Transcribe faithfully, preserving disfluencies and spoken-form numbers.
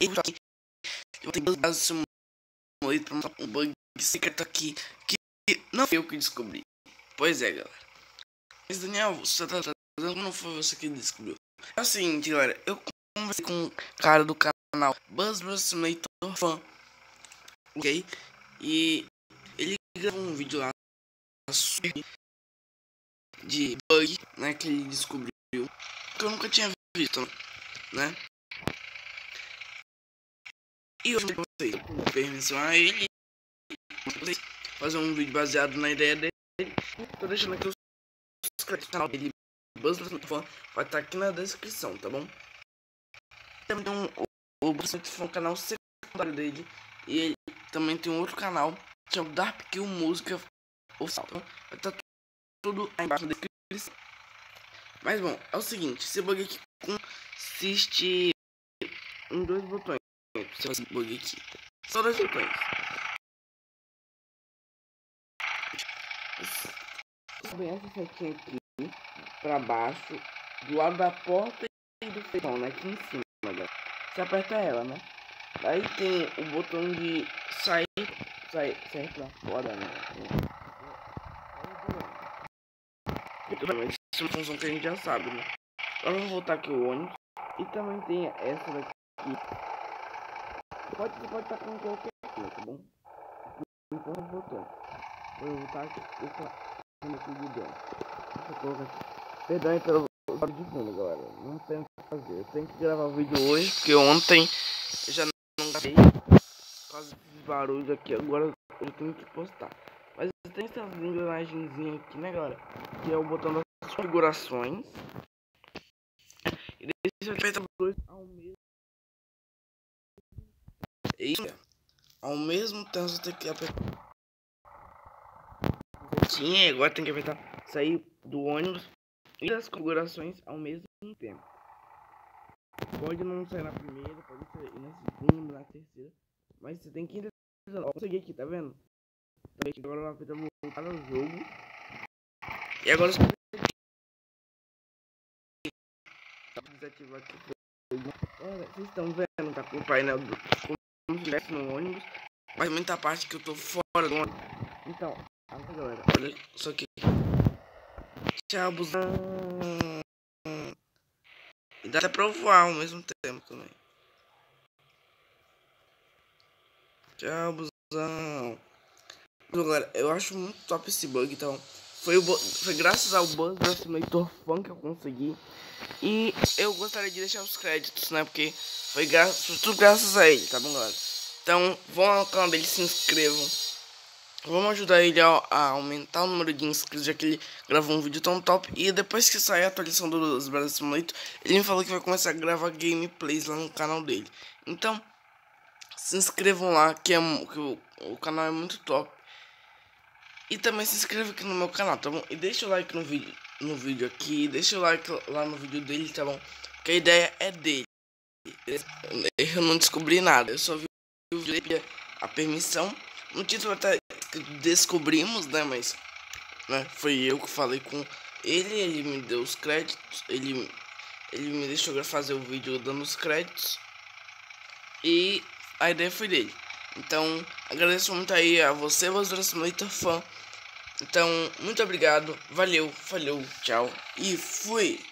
erros aqui. Eu tenho Bus Brasil Simulator pra mostrar um bug secreto aqui que não fui eu que descobri. Pois é, galera. Mas Daniel, você tá atrasado, não foi você que descobriu. É o seguinte, galera, eu conversei com um cara do canal Bus Brasil Simulator Fã, ok? E ele gravou um vídeo lá de bug, né, que ele descobriu, que eu nunca tinha visto, né? E hoje eu vou permissão a ele fazer um vídeo baseado na ideia dele. Tô deixando aqui os canal dele, Bus Brasil Fã, vai estar aqui na descrição, tá bom? Também tem um, o, o Bus Brasil Fã, um canal secundário dele, e ele também tem um outro canal chamado Darpkill Música Oficial, tá bom? Vai estar tudo aí embaixo na descrição. Mas bom, é o seguinte, esse bug aqui consiste em dois botões. Esse bug aqui, só dois botões. Sobe essa setinha aqui pra baixo, do lado da porta e do feijão, né? Aqui em cima, galera. Você aperta ela, né? Aí tem o botão de sair, sair, sair pra fora, né? Isso é uma função que a gente já sabe, né? Agora vamos voltar aqui o ônibus. E também tem essa daqui. Pode estar com qualquer coisa, tá bom? Então eu vou voltar. Vou voltar aqui. Essa coisa aqui. Perdão aí pelo barulho de fundo, galera. Não tem o que fazer. Eu tenho que gravar o vídeo hoje, porque ontem eu já não gravei. Quase esses barulhos aqui. Agora eu tenho que postar. Mas tem essas engrenagenzinhas aqui, né, galera? Que é o botão da configurações e deixa feita dois ao mesmo tempo. Ao mesmo tempo você tem que apertar. Sim, agora tem que apertar sair do ônibus e das configurações ao mesmo tempo. Pode não sair na primeira, pode sair na segunda, na terceira, mas você tem que ir. Ó, consegui aqui, tá vendo? Agora eu vou apertar voltar no jogo e agora você desativar aqui. Olha, vocês estão vendo, tá com o painel do como no ônibus, mas muita parte que eu tô fora do ônibus. Então, agora, galera, olha só aqui. Tchau, busão. E dá até pra voar ao mesmo tempo também. Tchau, busão. Agora, eu acho muito top esse bug, então. Foi, o foi graças ao Bus Brasil Simulator Fã que eu consegui. E eu gostaria de deixar os créditos, né? Porque foi gra tudo graças a ele, tá bom, galera? Então, vão ao canal dele, se inscrevam. Vamos ajudar ele a, a aumentar o número de inscritos, já que ele gravou um vídeo tão top. E depois que sair a atualização do Bus Brasil Simulator, ele me falou que vai começar a gravar gameplays lá no canal dele. Então, se inscrevam lá, que, é, que o, o canal é muito top. E também se inscreva aqui no meu canal, tá bom? E deixa o like no vídeo, no vídeo aqui, deixa o like lá no vídeo dele, tá bom? Porque a ideia é dele. Eu não descobri nada, eu só vi o vídeo dele, a permissão. No título até descobrimos, né? Mas né, foi eu que falei com ele, ele me deu os créditos, ele, ele me deixou fazer o vídeo dando os créditos. E a ideia foi dele. Então, agradeço muito aí a você, Bus Brasil Simulator Fã. Então, muito obrigado, valeu, falou, tchau e fui!